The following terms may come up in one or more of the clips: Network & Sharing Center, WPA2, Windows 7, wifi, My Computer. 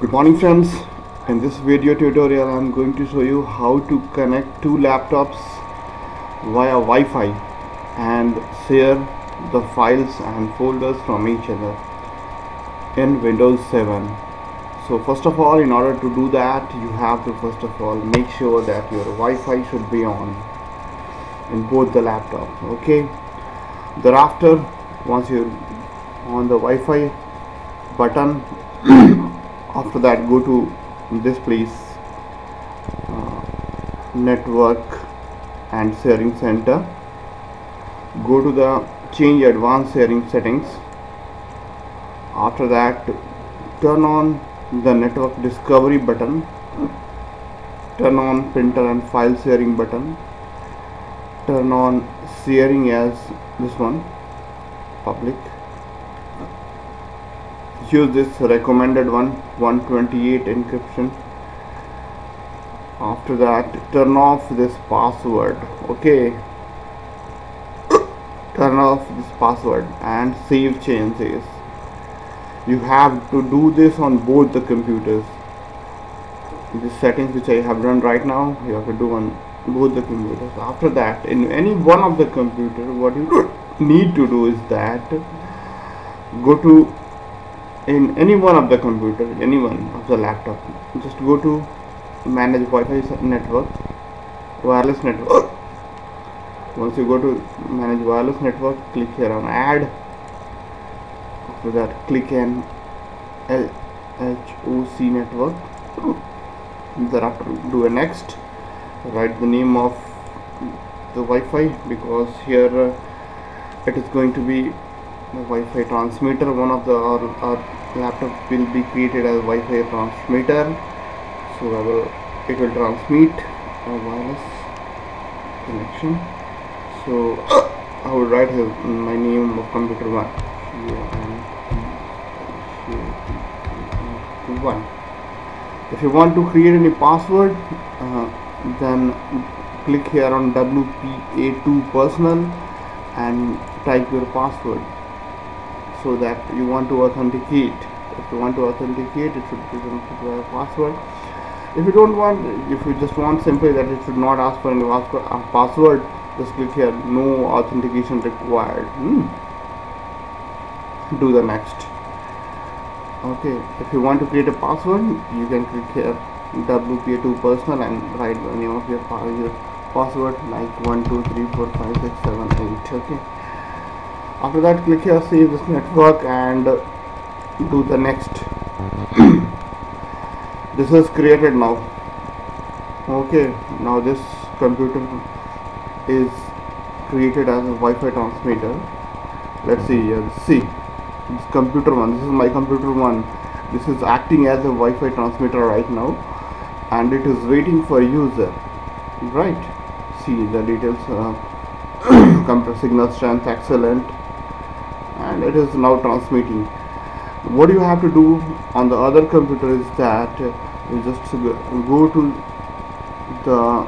Good morning friends, in this video tutorial I'm going to show you how to connect two laptops via Wi-Fi and share the files and folders from each other in Windows 7. So first of all, in order to do that, you have to make sure that your Wi-Fi should be on in both the laptops. Okay, thereafter, once you're on the Wi-Fi button after that, go to this place, network and sharing center. Go to the change advanced sharing settings. After that, turn on the network discovery button, turn on printer and file sharing button, turn on sharing as this one, public. Use this recommended one, 128 encryption. After that, turn off this password. Okay, turn off this password and save changes. You have to do this on both the computers. The settings which I have done right now, you have to do on both the computers. After that, in any one of the computers, what you need to do is that go to in any one of the computer, any one of the laptop, just go to manage Wi-Fi network, wireless network. Once you go to manage wireless network, click here on add. After that, click on LHOC network. Thereafter, do a next. Write the name of the Wi-Fi, because here it is going to be the Wi-Fi transmitter. One of the our laptop will be created as Wi-Fi transmitter, so it will transmit a wireless connection. So I will write here my name of computer 1. If you want to create any password, then click here on WPA2 personal and type your password. So that you want to authenticate. If you want to authenticate, it should be a password. If you don't want, if you just want simply that it should not ask for any password, just click here, no authentication required. Do the next. Okay, if you want to create a password, you can click here WPA2 personal and write the name of your password, like 12345678. Okay. After that, click here save this network and do the next. This is created now. Okay, now this computer is created as a Wi-Fi transmitter. Let's see here. See, this computer 1, this is my computer 1. This is acting as a Wi-Fi transmitter right now, and it is waiting for user, right? See the details. Computer signal strength excellent, and it is now transmitting. What you have to do on the other computer is that you just go to the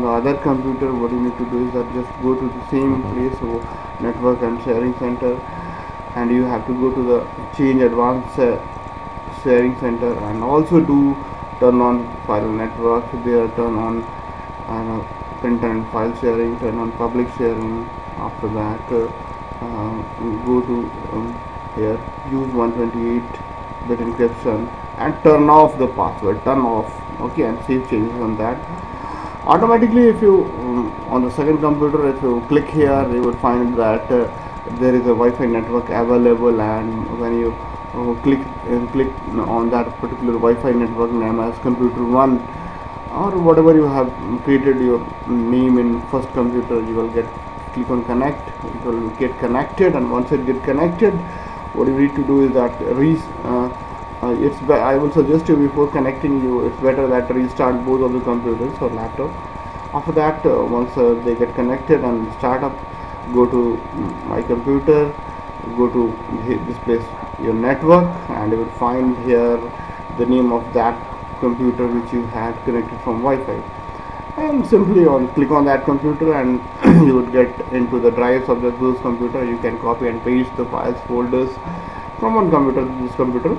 what you need to do is that just go to the same place, so network and sharing center, and you have to go to the change advanced sharing center, and also do turn on file network there, turn on printer and file sharing, turn on public sharing. After that, go to here, use 128-bit encryption and turn off the password, turn off. Okay, and save changes on that. Automatically, if you on the second computer, if you click here, you will find that there is a Wi-Fi network available, and when you click on that particular Wi-Fi network name as computer 1 or whatever you have created your name in first computer, you will get, click on connect, it will get connected. And once it get connected, what you need to do is that I will suggest you, before connecting, it's better that restart both of the computers or laptop. After that, once they get connected and start up, go to my computer, go to this place, your network, and you will find here the name of that computer which you had connected from Wi-Fi, and simply click on that computer, and you would get into the drives of those computer. You can copy and paste the files, folders from one computer to this computer,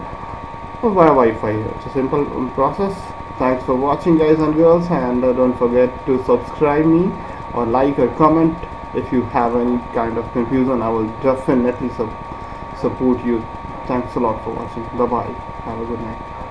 via Wi-Fi. It's a simple process. Thanks for watching, guys and girls, and don't forget to subscribe me or like or comment. If you have any kind of confusion, I will definitely support you. Thanks a lot for watching. Bye bye. Have a good night.